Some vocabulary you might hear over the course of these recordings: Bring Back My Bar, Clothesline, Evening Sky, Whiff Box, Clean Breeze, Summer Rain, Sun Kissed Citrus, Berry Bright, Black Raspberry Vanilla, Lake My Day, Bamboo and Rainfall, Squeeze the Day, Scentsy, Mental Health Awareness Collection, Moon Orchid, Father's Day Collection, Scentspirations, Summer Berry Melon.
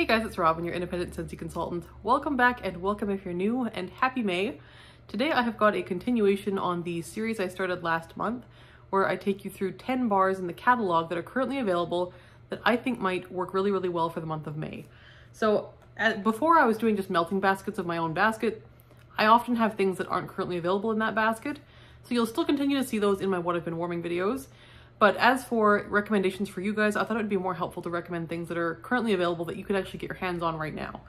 Hey guys, it's Robin, your independent Scentsy consultant. Welcome back and welcome if you're new, and happy May. Today I have got a continuation on the series I started last month where I take you through 10 bars in the catalog that are currently available that I think might work really, really well for the month of May. So before I was doing just melting baskets of my own basket, I often have things that aren't currently available in that basket. So you'll still continue to see those in my What I've Been Warming videos. But as for recommendations for you guys, I thought it would be more helpful to recommend things that are currently available that you could actually get your hands on right now.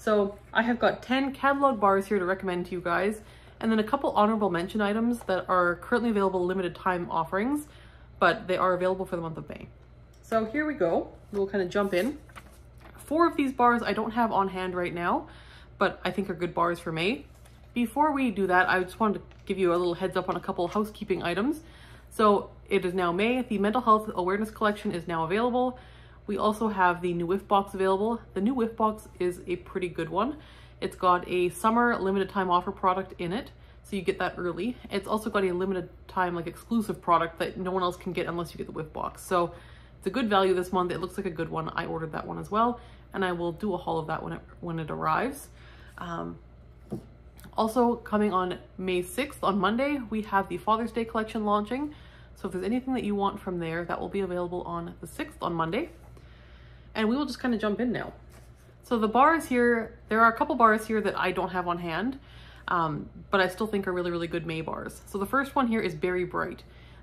So I have got 10 catalog bars here to recommend to you guys, and then a couple honorable mention items that are currently available limited time offerings, but they are available for the month of May. So here we go. We'll kind of jump in. 4 of these bars I don't have on hand right now, but I think are good bars for May. Before we do that, I just wanted to give you a little heads up on a couple of housekeeping items. So it is now May. The Mental Health Awareness Collection is now available. We also have the new Whiff Box available. The new Whiff Box is a pretty good one. It's got a summer limited time offer product in it, so you get that early. It's also got a limited time, like, exclusive product that no one else can get unless you get the Whiff Box. So it's a good value this month. It looks like a good one. I ordered that one as well, and I will do a haul of that when it arrives. Also coming on May 6th, on Monday, we have the Father's Day Collection launching. So if there's anything that you want from there, that will be available on the 6th, on Monday. And we will just kind of jump in now. So the bars here, there are a couple bars here that I don't have on hand, but I still think are really, really good May bars. So the first one here is Berry Bright.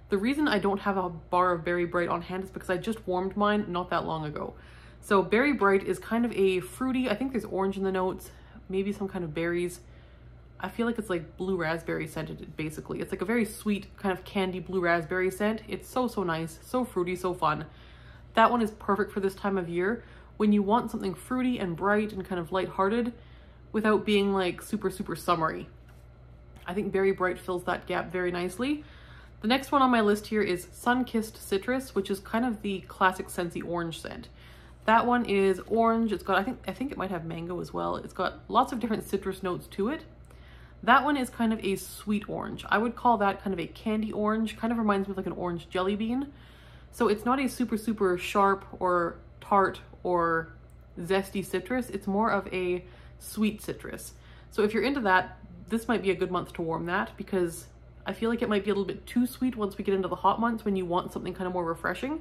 The reason I don't have a bar of Berry Bright on hand is because I just warmed mine not that long ago. So Berry Bright is kind of a fruity, I think there's orange in the notes, maybe some kind of berries. I feel like it's like blue raspberry scented, basically. It's like a very sweet kind of candy blue raspberry scent. It's so, so nice, so fruity, so fun. That one is perfect for this time of year when you want something fruity and bright and kind of lighthearted without being like super, super summery. I think Berry Bright fills that gap very nicely. The next one on my list here is Sun Kissed Citrus, which is kind of the classic Scentsy orange scent. That one is orange. It's got, I think it might have mango as well. It's got lots of different citrus notes to it. That one is kind of a sweet orange. I would call that kind of a candy orange. Kind of reminds me of like an orange jelly bean. So it's not a super, super sharp or tart or zesty citrus. It's more of a sweet citrus. So if you're into that, this might be a good month to warm that, because I feel like it might be a little bit too sweet once we get into the hot months when you want something kind of more refreshing.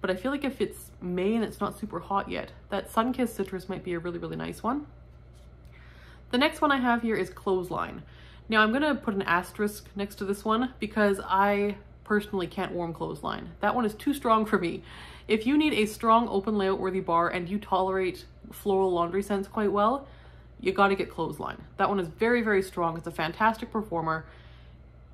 But I feel like if it's May and it's not super hot yet, that sun-kissed citrus might be a really, really nice one. The next one I have here is Clothesline. Now I'm going to put an asterisk next to this one because I personally can't warm Clothesline. That one is too strong for me. If you need a strong open layout worthy bar and you tolerate floral laundry scents quite well, you got to get Clothesline. That one is very, very strong. It's a fantastic performer.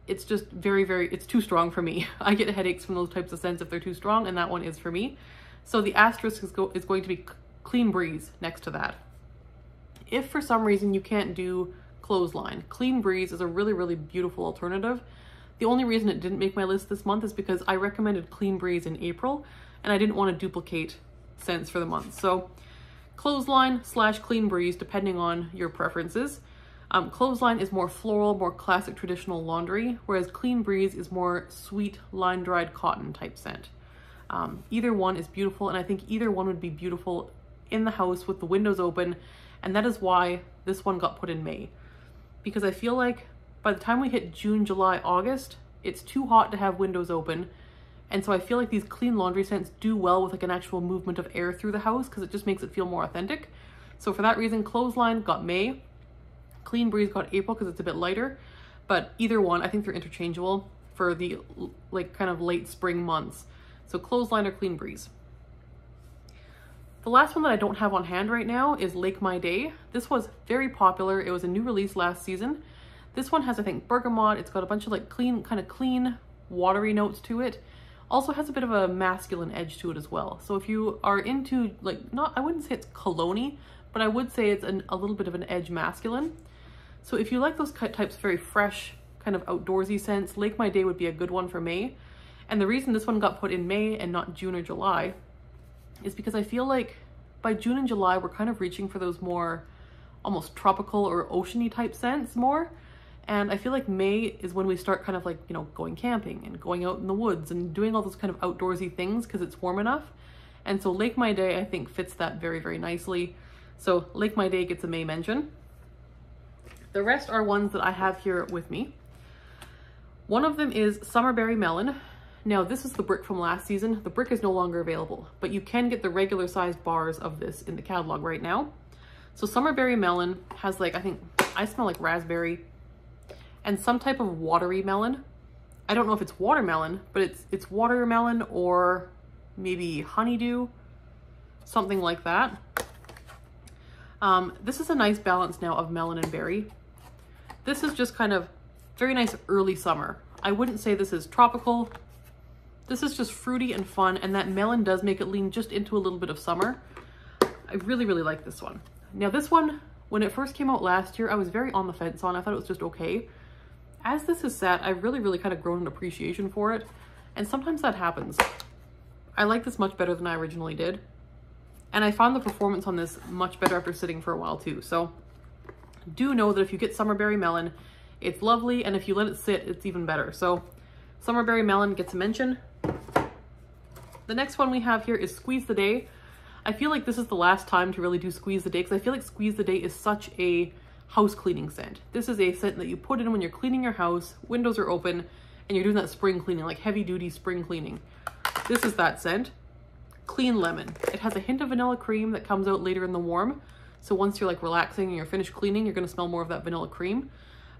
It's just very, very, it's too strong for me. I get headaches from those types of scents if they're too strong, and that one is for me. So the asterisk is going to be Clean Breeze next to that. If for some reason you can't do Clothesline, Clean Breeze is a really, really beautiful alternative. The only reason it didn't make my list this month is because I recommended Clean Breeze in April and I didn't want to duplicate scents for the month. So Clothesline / Clean Breeze, depending on your preferences. Clothesline is more floral, more classic traditional laundry, whereas Clean Breeze is more sweet line-dried cotton type scent. Either one is beautiful, and I think either one would be beautiful in the house with the windows open. And that is why this one got put in May, because I feel like by the time we hit June, July, August, it's too hot to have windows open. And so I feel like these clean laundry scents do well with like an actual movement of air through the house, because it just makes it feel more authentic. So for that reason, Clothesline got May, Clean Breeze got April because it's a bit lighter, but either one, I think they're interchangeable for the like kind of late spring months. So Clothesline or Clean Breeze. The last one that I don't have on hand right now is Lake My Day. This was very popular. It was a new release last season. This one has, I think, bergamot. It's got a bunch of like clean, watery notes to it. Also has a bit of a masculine edge to it as well. So if you are into like, I wouldn't say it's cologne-y, but I would say it's a little bit of an edge masculine. So if you like those types of very fresh, kind of outdoorsy scents, Lake My Day would be a good one for May. And the reason this one got put in May and not June or July is because I feel like by June and July, we're kind of reaching for those more almost tropical or oceany type scents more. And I feel like May is when we start kind of like, you know, going camping and going out in the woods and doing all those kind of outdoorsy things because it's warm enough. And so Lake My Day, I think, fits that very, very nicely. So Lake My Day gets a May mention. The rest are ones that I have here with me. One of them is Summer Berry Melon. Now, this is the brick from last season. The brick is no longer available, but you can get the regular sized bars of this in the catalog right now. So Summer Berry Melon has, like, I think I smell like raspberry and some type of watery melon. I don't know if it's watermelon, but it's watermelon or maybe honeydew, something like that. This is a nice balance now of melon and berry. This is just kind of very nice early summer. I wouldn't say this is tropical. This is just fruity and fun, and that melon does make it lean just into a little bit of summer. I really, really like this one. Now this one, when it first came out last year, I was very on the fence on. I thought it was just okay. As this has sat, I've really, really kind of grown an appreciation for it, and sometimes that happens. I like this much better than I originally did, and I found the performance on this much better after sitting for a while too. So do know that if you get Summer Berry Melon, it's lovely, and if you let it sit, it's even better. So Summer Berry Melon gets a mention. The next one we have here is Squeeze the Day. I feel like this is the last time to really do Squeeze the Day, because I feel like Squeeze the Day is such a house cleaning scent. This is a scent that you put in when you're cleaning your house, windows are open, and you're doing that spring cleaning, like heavy duty spring cleaning. This is that scent. Clean Lemon. It has a hint of vanilla cream that comes out later in the warm. So once you're like relaxing and you're finished cleaning, you're gonna smell more of that vanilla cream.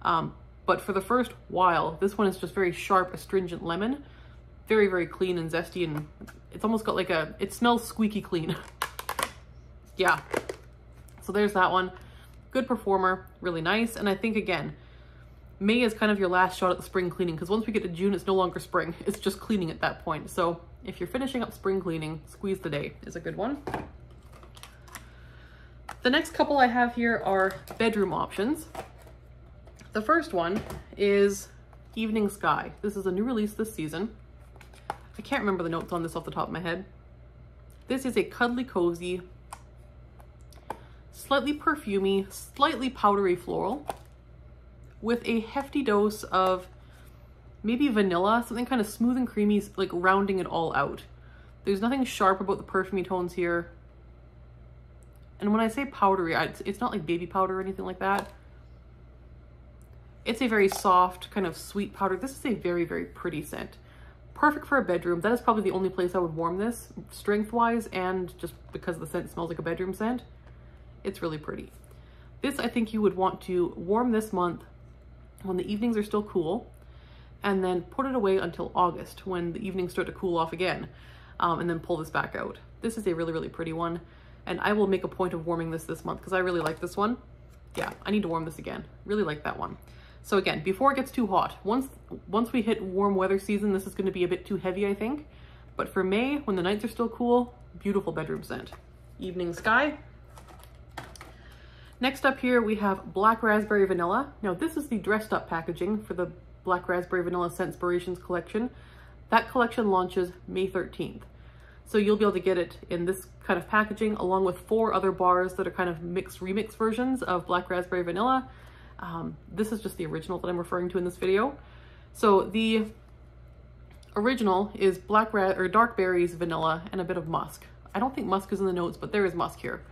But for the first while, this one is just very sharp, astringent lemon. Very, very clean and zesty, and it's almost got like a, it smells squeaky clean. Yeah, so there's that one. Good performer, really nice. And I think, again, May is kind of your last shot at the spring cleaning, because once we get to June, it's no longer spring, it's just cleaning at that point. So if you're finishing up spring cleaning, Squeeze the Day is a good one. The next couple I have here are bedroom options. The first one is Evening Sky. This is a new release this season. I can't remember the notes on this off the top of my head. This is a cuddly, cozy, slightly perfumey, slightly powdery floral with a hefty dose of maybe vanilla, something kind of smooth and creamy, like rounding it all out. There's nothing sharp about the perfumey tones here. And when I say powdery, it's not like baby powder or anything like that. It's a very soft, kind of sweet powder. This is a very, very pretty scent. Perfect for a bedroom. That is probably the only place I would warm this, strength-wise, and just because the scent smells like a bedroom scent. It's really pretty. This, I think you would want to warm this month when the evenings are still cool, and then put it away until August when the evenings start to cool off again, and then pull this back out. This is a really, really pretty one, and I will make a point of warming this month because I really like this one. Yeah, I need to warm this again. Really like that one. So again, before it gets too hot, once we hit warm weather season, this is going to be a bit too heavy, I think. But for May, when the nights are still cool, beautiful bedroom scent. Evening Sky. Next up here, we have Black Raspberry Vanilla. Now, this is the dressed up packaging for the Black Raspberry Vanilla Scentspirations collection. That collection launches May 13th. So you'll be able to get it in this kind of packaging, along with 4 other bars that are kind of mixed remix versions of Black Raspberry Vanilla. This is just the original that I'm referring to in this video. So the original is dark berries, vanilla, and a bit of musk. I don't think musk is in the notes, but there is musk here.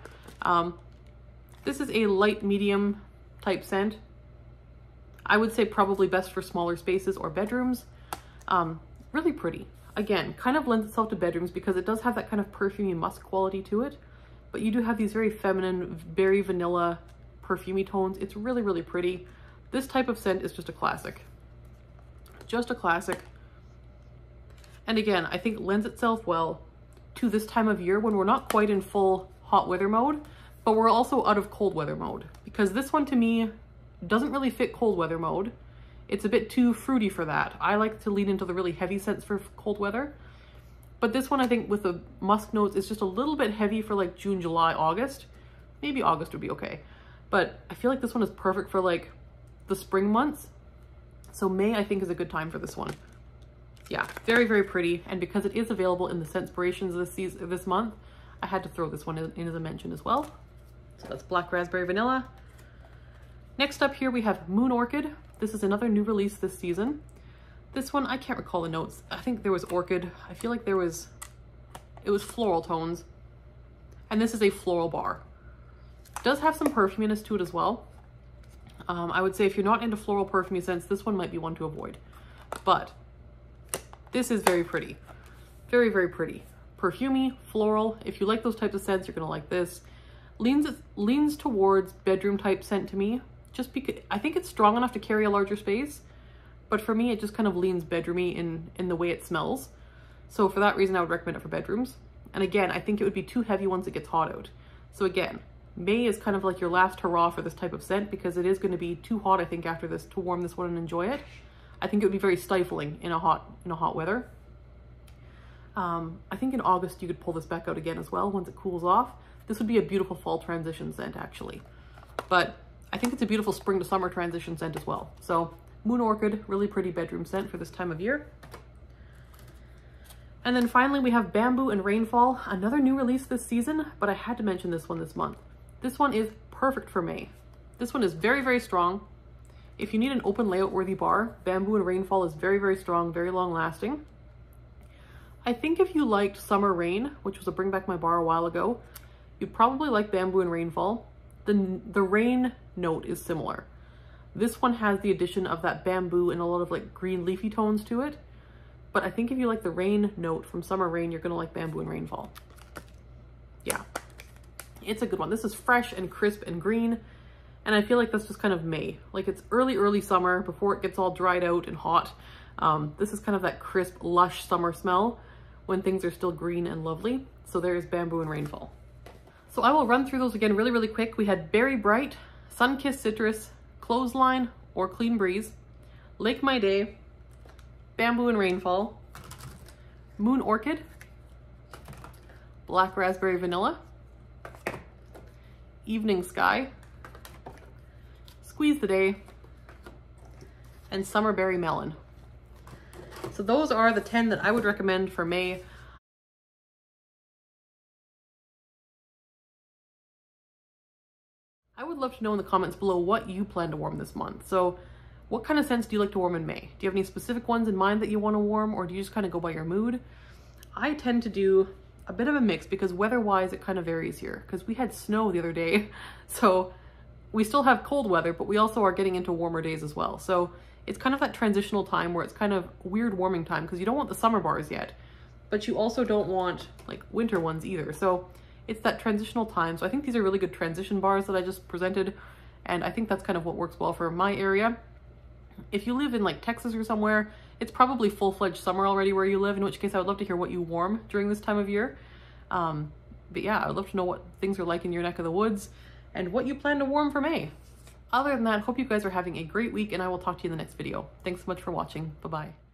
This is a light medium type scent. I would say probably best for smaller spaces or bedrooms. Really pretty. Again, kind of lends itself to bedrooms because it does have that kind of perfumey musk quality to it, but you do have these very feminine berry vanilla perfumey tones. It's really, really pretty. This type of scent is just a classic. Just a classic. And again, I think it lends itself well to this time of year when we're not quite in full hot weather mode, but we're also out of cold weather mode, because this one to me doesn't really fit cold weather mode. It's a bit too fruity for that. I like to lean into the really heavy scents for cold weather, but this one I think with the musk notes is just a little bit heavy for like June, July, August. Maybe August would be okay. But I feel like this one is perfect for like the spring months. So May, I think, is a good time for this one. Yeah, very, very pretty. And because it is available in the Scentspirations this month, I had to throw this one in as a mention as well. So that's Black Raspberry Vanilla. Next up here, we have Moon Orchid. This is another new release this season. This one, I can't recall the notes. I think there was orchid. I feel like there was, It was floral tones. And this is a floral bar. It does have some perfuminess to it as well. I would say if you're not into floral perfume scents, this one might be one to avoid. But this is very pretty. Very, very pretty. Perfumey, floral. If you like those types of scents, you're going to like this. Leans towards bedroom type scent to me. Just because I think it's strong enough to carry a larger space. But for me, it just kind of leans bedroomy in the way it smells. So for that reason, I would recommend it for bedrooms. And again, I think it would be too heavy once it gets hot out. So again, May is kind of like your last hurrah for this type of scent because it is going to be too hot, I think, after this to warm this one and enjoy it. I think it would be very stifling in a hot weather. I think in August you could pull this back out again as well once it cools off. This would be a beautiful fall transition scent actually. But I think it's a beautiful spring to summer transition scent as well. So Moon Orchid, really pretty bedroom scent for this time of year. And then finally we have Bamboo and Rainfall, another new release this season, but I had to mention this one this month. This one is perfect for May. This one is very, very strong. If you need an open layout worthy bar, Bamboo and Rainfall is very, very strong, very long lasting. I think if you liked Summer Rain, which was a Bring Back My Bar a while ago, you'd probably like Bamboo and Rainfall. The rain note is similar. This one has the addition of that bamboo and a lot of like green leafy tones to it. But I think if you like the rain note from Summer Rain, you're going to like Bamboo and Rainfall. Yeah, it's a good one. This is fresh and crisp and green. And I feel like that's just kind of May. Like it's early summer before it gets all dried out and hot. This is kind of that crisp, lush summer smell when things are still green and lovely. So there's Bamboo and Rainfall. So I will run through those again really quick. We had Berry Bright, Sun Kissed Citrus, Clothesline or Clean Breeze, Lake My Day, Bamboo and Rainfall, Moon Orchid, Black Raspberry Vanilla, Evening Sky, Squeeze the Day, and Summer Berry Melon. So those are the 10 that I would recommend for May. I would love to know in the comments below what you plan to warm this month. So what kind of scents do you like to warm in May? Do you have any specific ones in mind that you want to warm, or do you just kind of go by your mood? I tend to do a bit of a mix because weather-wise it kind of varies here because we had snow the other day. So we still have cold weather, but we also are getting into warmer days as well. So it's kind of that transitional time where it's kind of weird warming time because you don't want the summer bars yet, but you also don't want like winter ones either. So it's that transitional time. So I think these are really good transition bars that I just presented. And I think that's kind of what works well for my area. If you live in like Texas or somewhere, it's probably full-fledged summer already where you live, in which case I would love to hear what you warm during this time of year. But yeah, I'd love to know what things are like in your neck of the woods and what you plan to warm for May. Other than that, hope you guys are having a great week and I will talk to you in the next video. Thanks so much for watching. Bye-bye.